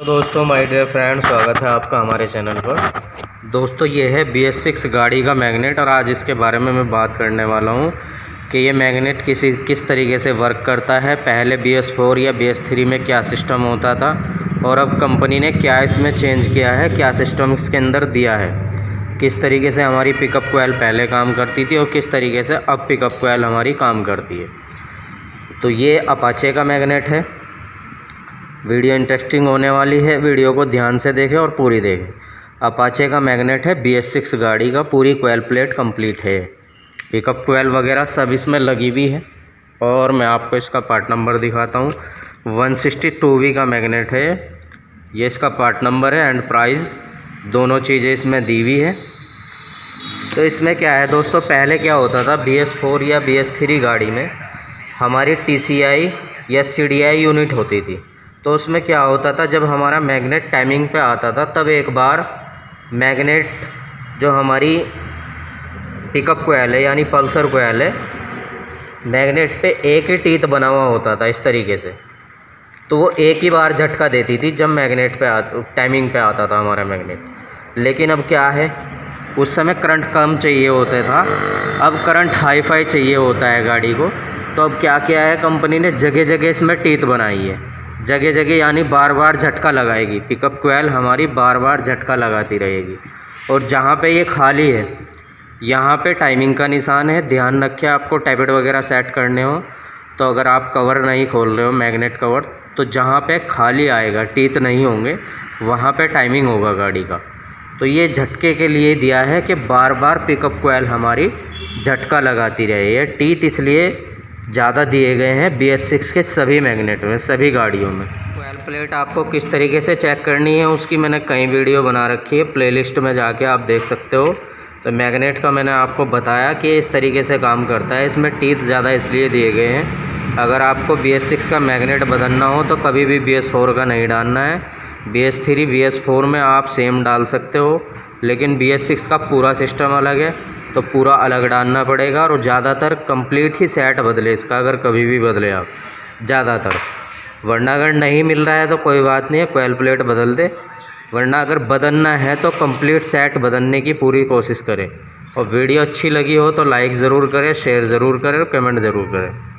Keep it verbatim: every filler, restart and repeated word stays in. तो दोस्तों my dear friends, स्वागत है आपका हमारे चैनल पर। दोस्तों ये है बी एस सिक्स गाड़ी का मैग्नेट, और आज इसके बारे में मैं बात करने वाला हूँ कि ये मैग्नेट किसी किस तरीके से वर्क करता है, पहले बी एस फोर या बी एस थ्री में क्या सिस्टम होता था और अब कंपनी ने क्या इसमें चेंज किया है, क्या सिस्टम इसके अंदर दिया है, किस तरीके से हमारी पिकअप कोयल पहले काम करती थी और किस तरीके से अब पिकअप कोयल हमारी काम करती है। तो ये अपाचे का मैग्नेट है। वीडियो इंटरेस्टिंग होने वाली है, वीडियो को ध्यान से देखें और पूरी देखें। अपाचे का मैग्नेट है, बी एस सिक्स गाड़ी का पूरी कोयल प्लेट कंप्लीट है, पिकअप कोयल वगैरह सब इसमें लगी हुई है। और मैं आपको इसका पार्ट नंबर दिखाता हूँ। वन सिक्स्टी टू वी का मैग्नेट है ये, इसका पार्ट नंबर है एंड प्राइस दोनों चीज़ें इसमें दी हुई है। तो इसमें क्या है दोस्तों, पहले क्या होता था बी एस फोर या बी एस थ्री गाड़ी में हमारी टी सी आई या सी डी आई यूनिट होती थी। तो उसमें क्या होता था, जब हमारा मैग्नेट टाइमिंग पे आता था तब एक बार मैग्नेट जो हमारी पिकअप कोयल है यानी पल्सर कोयल है, मैग्नेट पे एक ही टीथ बना हुआ होता था इस तरीके से। तो वो एक ही बार झटका देती थी जब मैग्नेट पे आ टाइमिंग पे आता था हमारा मैग्नेट। लेकिन अब क्या है, उस समय करंट कम चाहिए होता था, अब करंट हाई फाई चाहिए होता है गाड़ी को। तो अब क्या किया है कंपनी ने, जगह जगह इसमें टीथ बनाई है, जगह जगह यानी बार बार झटका लगाएगी, पिकअप कोयल हमारी बार बार झटका लगाती रहेगी। और जहाँ पे ये खाली है यहाँ पे टाइमिंग का निशान है, ध्यान रखिए। आपको टैबलेट वगैरह सेट करने हो तो अगर आप कवर नहीं खोल रहे हो मैग्नेट कवर, तो जहाँ पे खाली आएगा, टीथ नहीं होंगे, वहाँ पे टाइमिंग होगा गाड़ी का। तो ये झटके के लिए दिया है कि बार बार पिकअप कोयल हमारी झटका लगाती रहे। ये टीथ इसलिए ज़्यादा दिए गए हैं बी एस सिक्स के सभी मैग्नेट में, सभी गाड़ियों में। कोयल प्लेट आपको किस तरीके से चेक करनी है उसकी मैंने कई वीडियो बना रखी है, प्लेलिस्ट में जाके आप देख सकते हो। तो मैग्नेट का मैंने आपको बताया कि इस तरीके से काम करता है, इसमें टीथ ज़्यादा इसलिए दिए गए हैं। अगर आपको बी एस सिक्स का मैग्नेट बदलना हो तो कभी भी बी एस फोर का नहीं डालना है। B S three B S four में आप सेम डाल सकते हो, लेकिन बी एस सिक्स का पूरा सिस्टम अलग है तो पूरा अलग डालना पड़ेगा। और ज़्यादातर कंप्लीट ही सेट बदले इसका, अगर कभी भी बदले आप ज़्यादातर, वरना अगर नहीं मिल रहा है तो कोई बात नहीं है, कोयल प्लेट बदल दे। वरना अगर बदलना है तो कंप्लीट सेट बदलने की पूरी कोशिश करें। और वीडियो अच्छी लगी हो तो लाइक ज़रूर करें, शेयर ज़रूर करें और कमेंट ज़रूर करें।